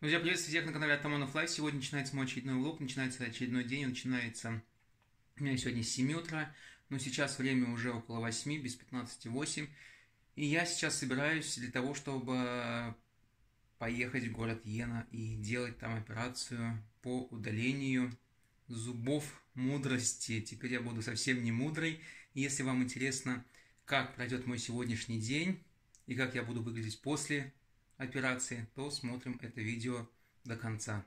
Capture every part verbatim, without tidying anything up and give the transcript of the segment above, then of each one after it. Друзья, приветствую всех на канале Artamonoff Life. Сегодня начинается мой очередной влог, начинается очередной день, начинается у меня сегодня с семи утра, но сейчас время уже около восьми, без пятнадцати восемь, и я сейчас собираюсь для того, чтобы поехать в город Йена и делать там операцию по удалению зубов мудрости. Теперь я буду совсем не мудрой. Если вам интересно, как пройдет мой сегодняшний день и как я буду выглядеть после операции, то смотрим это видео до конца.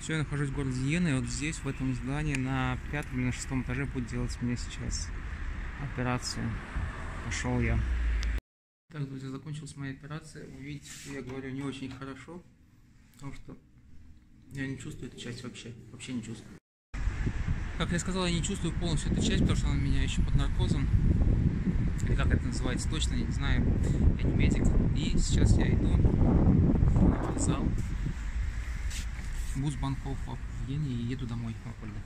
Все, я нахожусь в городе Йена, и вот здесь, в этом здании, на пятом или на шестом этаже будет делать мне сейчас операцию. Пошел я. Так, друзья, закончилась моя операция. Вы видите, что я говорю не очень хорошо, потому что я не чувствую эту часть вообще, вообще не чувствую. Как я сказал, я не чувствую полностью эту часть, потому что она у меня еще под наркозом. Или как это называется, точно я не знаю, я не медик. И сейчас я иду в зал. Бус банков в Йене и еду домой в Апольде.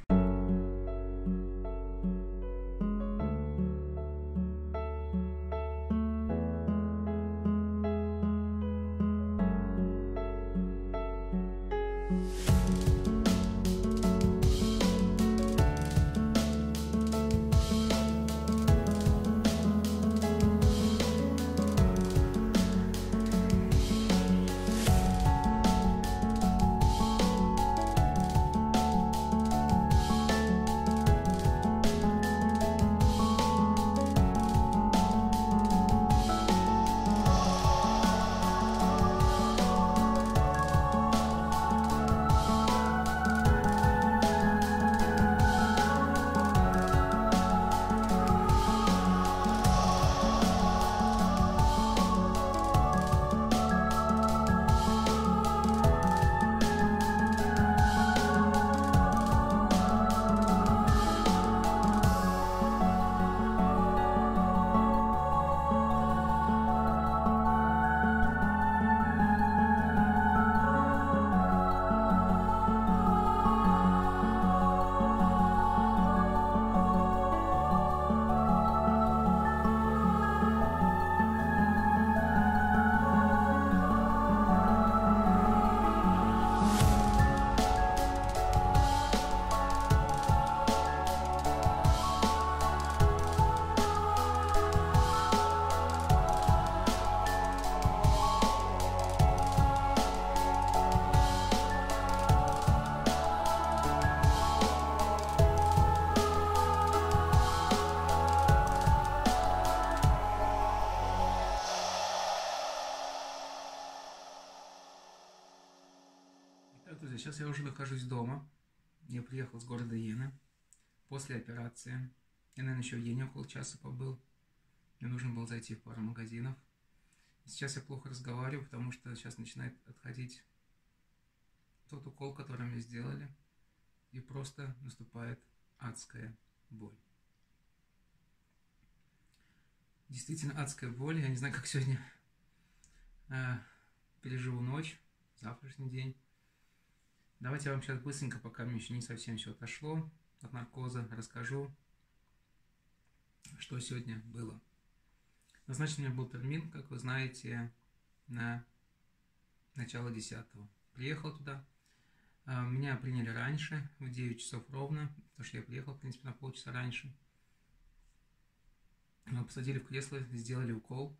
Сейчас я уже нахожусь дома. Я приехал с города Йена после операции. Я, наверное, еще в Йене около часа побыл. Мне нужно было зайти в пару магазинов. Сейчас я плохо разговариваю, потому что сейчас начинает отходить тот укол, который мне сделали. И просто наступает адская боль. Действительно адская боль. Я не знаю, как сегодня э, переживу ночь, завтрашний день. Давайте я вам сейчас быстренько, пока мне еще не совсем все отошло от наркоза, расскажу, что сегодня было. Назначен у меня был термин, как вы знаете, на начало десятого. Приехал туда. Меня приняли раньше, в девять часов ровно, потому что я приехал, в принципе, на полчаса раньше. Посадили в кресло, сделали укол,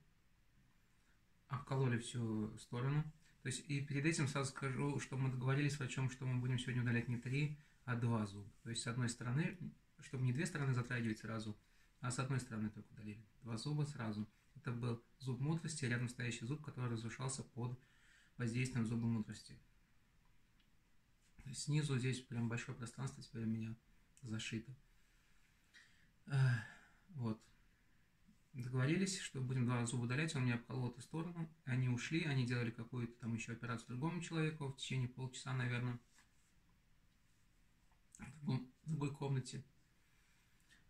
обкололи всю сторону. То есть, и перед этим сразу скажу, что мы договорились с врачом, что мы будем сегодня удалять не три, а два зуба. То есть, с одной стороны, чтобы не две стороны затрагивать сразу, а с одной стороны только удалили. Два зуба сразу. Это был зуб мудрости, рядом стоящий зуб, который разрушался под воздействием зуба мудрости. То есть, снизу здесь прям большое пространство теперь у меня зашито. Вот. Договорились, что будем два зуба удалять, он меня обколол в эту сторону. Они ушли, они делали какую-то там еще операцию другому человеку в течение полчаса, наверное, в другой комнате.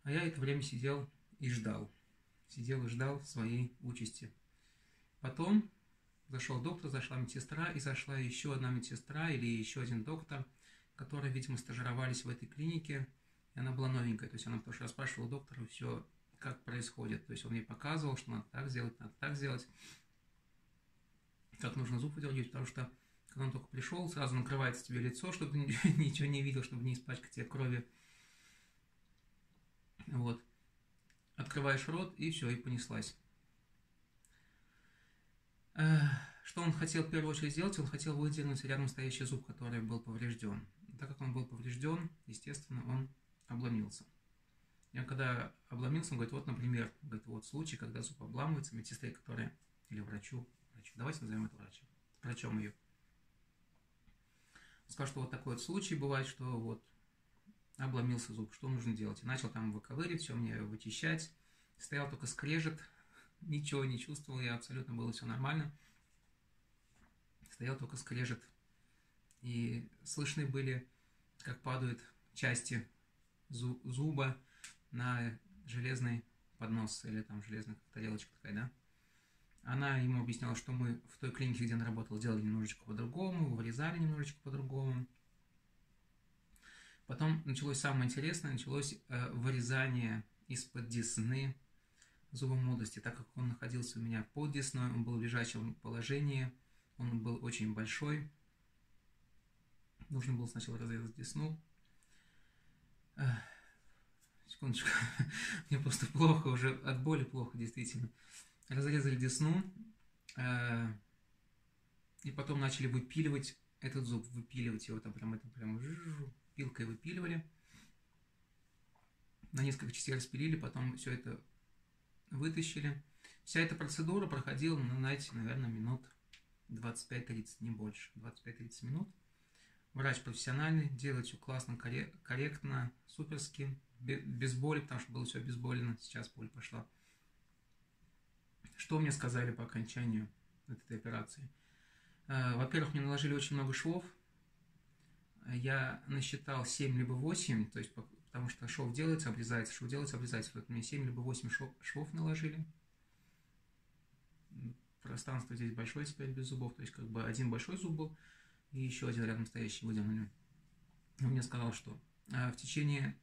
А я это время сидел и ждал. Сидел и ждал своей участи. Потом зашел доктор, зашла медсестра, и зашла еще одна медсестра или еще один доктор, которые, видимо, стажировались в этой клинике. И она была новенькая, то есть она тоже расспрашивала доктора все, как происходит. То есть он ей показывал, что надо так сделать, надо так сделать, как нужно зуб выдергивать, потому что когда он только пришел, сразу накрывается тебе лицо, чтобы ты ничего не видел, чтобы не испачкать тебе крови. Вот. Открываешь рот, и все, и понеслась. Что он хотел в первую очередь сделать? Он хотел выдернуть рядом стоящий зуб, который был поврежден. Так как он был поврежден, естественно, он обломился. Я когда обломился, он говорит, вот, например, говорит, вот случай, когда зуб обламывается, медсестре, которая, или врачу, врачу, давайте назовем это врачом, врачом ее. Он сказал, что вот такой вот случай бывает, что вот обломился зуб, что нужно делать? И начал там выковыривать, все мне вычищать, стоял только скрежет, ничего не чувствовал, я абсолютно было все нормально. Стоял только скрежет. И слышны были, как падают части зу зуба на железный поднос или там железная тарелочка такая, да. Она ему объясняла, что мы в той клинике, где она работала, делали немножечко по-другому, вырезали немножечко по-другому. Потом началось самое интересное, началось э, вырезание из-под десны зуба молодости, так как он находился у меня под десной, он был в лежачем положении, он был очень большой. Нужно было сначала разрезать десну. Эх, секундочку, мне просто плохо уже, от боли плохо, действительно. Разрезали десну, э, и потом начали выпиливать этот зуб, выпиливать его там прям, это прям пилкой выпиливали. На несколько частей распилили, потом все это вытащили. Вся эта процедура проходила, ну, знаете, наверное, минут двадцать пять-тридцать, не больше, двадцать пять-тридцать минут. Врач профессиональный, делает все классно, корректно, суперски, без боли, потому что было все обезболено, сейчас боль пошла. Что мне сказали по окончанию этой операции? Во-первых, мне наложили очень много швов. Я насчитал семь либо восемь, то есть, потому что шов делается, обрезается, шов делается, обрезается. Вот мне семь либо восемь шов, швов наложили. Пространство здесь большое теперь без зубов, то есть как бы один большой зуб был. И еще один рядом стоящий выдернули. Он мне сказал, что в течение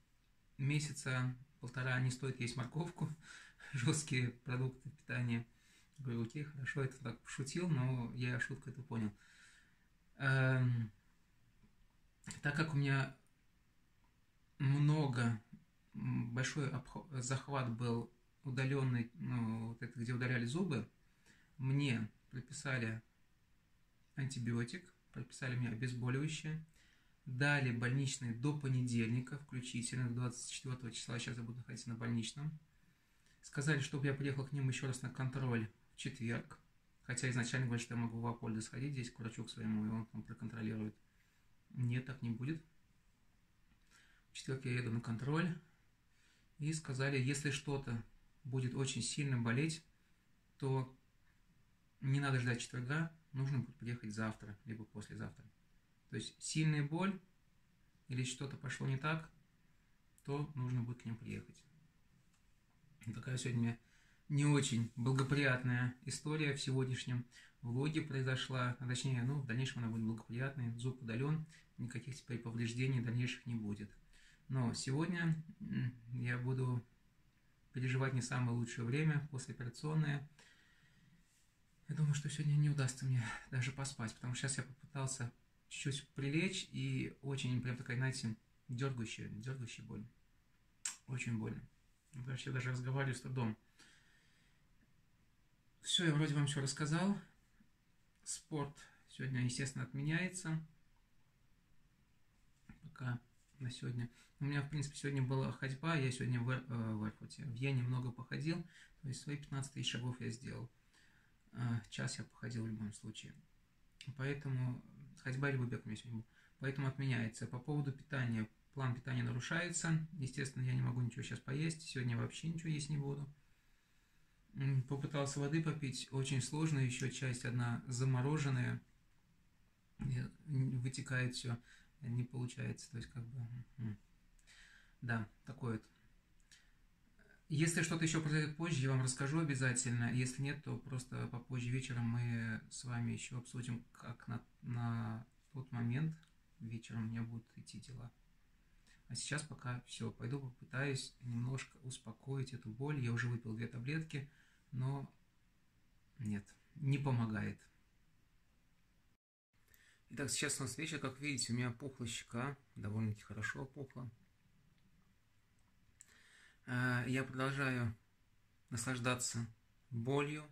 месяца-полтора не стоит есть морковку, жесткие продукты питания. Я говорю, окей, хорошо, это так пошутил, но я шутку это понял. Эм, так как у меня много, большой захват был удаленный, ну, вот это, где удаляли зубы, мне прописали антибиотик, прописали мне обезболивающее, дали больничные до понедельника, включительно, до двадцать четвёртого числа, сейчас я буду находиться на больничном. Сказали, чтобы я приехал к ним еще раз на контроль в четверг, хотя изначально говорили, что я могу в Апольде сходить здесь к врачу к своему, и он там проконтролирует. Нет, так не будет. В четверг я еду на контроль, и сказали, если что-то будет очень сильно болеть, то не надо ждать четверга, нужно будет приехать завтра, либо послезавтра. То есть сильная боль или что-то пошло не так, то нужно будет к ним приехать. Такая сегодня не очень благоприятная история в сегодняшнем влоге произошла. А точнее, ну, в дальнейшем она будет благоприятной. Зуб удален, никаких теперь повреждений дальнейших не будет. Но сегодня я буду переживать не самое лучшее время, послеоперационное. Я думаю, что сегодня не удастся мне даже поспать, потому что сейчас я попытался чуть-чуть прилечь, и очень прям такая, знаете, дергающая, дергающая боль. Очень больно. Потому что я даже разговариваю с трудом. Все, я вроде вам все рассказал. Спорт сегодня, естественно, отменяется. Пока на сегодня. У меня, в принципе, сегодня была ходьба, я сегодня в, э, в Аркуте. Я немного походил, то есть свои пятнадцать тысяч шагов я сделал. Час я походил в любом случае. Поэтому ходьба или бег у меня сегодня был. Поэтому отменяется. По поводу питания. План питания нарушается. Естественно, я не могу ничего сейчас поесть. Сегодня вообще ничего есть не буду. Попытался воды попить, очень сложно, еще часть одна замороженная, вытекает все, не получается, то есть как бы, да, такое вот. Если что-то еще произойдет позже, я вам расскажу обязательно, если нет, то просто попозже вечером мы с вами еще обсудим, как на, на тот момент вечером у меня будут идти дела. А сейчас пока все, пойду попытаюсь немножко успокоить эту боль, я уже выпил две таблетки, но нет, не помогает. Итак, сейчас у нас вечер, как видите, у меня опухла щека, довольно-таки хорошо опухла. Я продолжаю наслаждаться болью,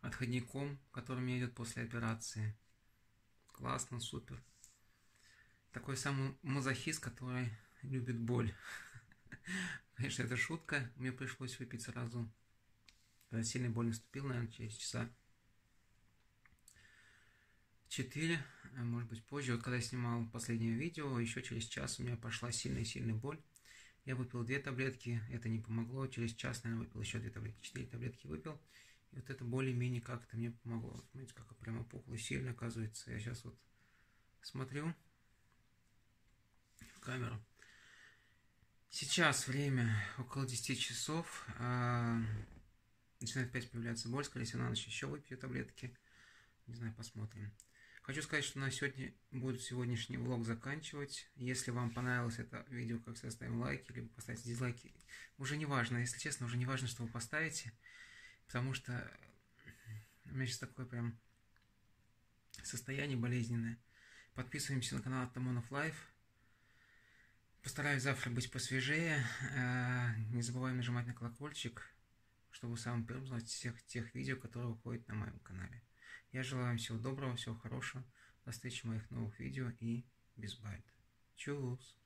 отходником, который у меня идет после операции. Классно, супер. Такой самый мазохист, который любит боль. Конечно, это шутка. Мне пришлось выпить сразу. Когда сильная боль наступила, наверное, через часа четыре, может быть, позже. Вот когда я снимал последнее видео, еще через час у меня пошла сильная-сильная боль. Я выпил две таблетки, это не помогло. Через час, наверное, выпил еще две таблетки. Четыре таблетки выпил. И вот это более-менее как-то мне помогло. Смотрите, как прямо опухло сильно, оказывается. Я сейчас вот смотрю в камеру. Сейчас время около десяти часов. Начинает опять появляться боль. Скорее всего, на ночь еще выпью таблетки. Не знаю, посмотрим. Хочу сказать, что на сегодня буду сегодняшний влог заканчивать. Если вам понравилось это видео, как всегда, ставим лайки, либо поставьте дизлайки. Уже не важно, если честно, уже не важно, что вы поставите. Потому что у меня сейчас такое прям состояние болезненное. Подписываемся на канал Artamonoff Life. Постараюсь завтра быть посвежее. Не забываем нажимать на колокольчик, чтобы самым первым узнать всех тех видео, которые выходят на моем канале. Я желаю вам всего доброго, всего хорошего. До встречи в моих новых видео и без байт. Чус!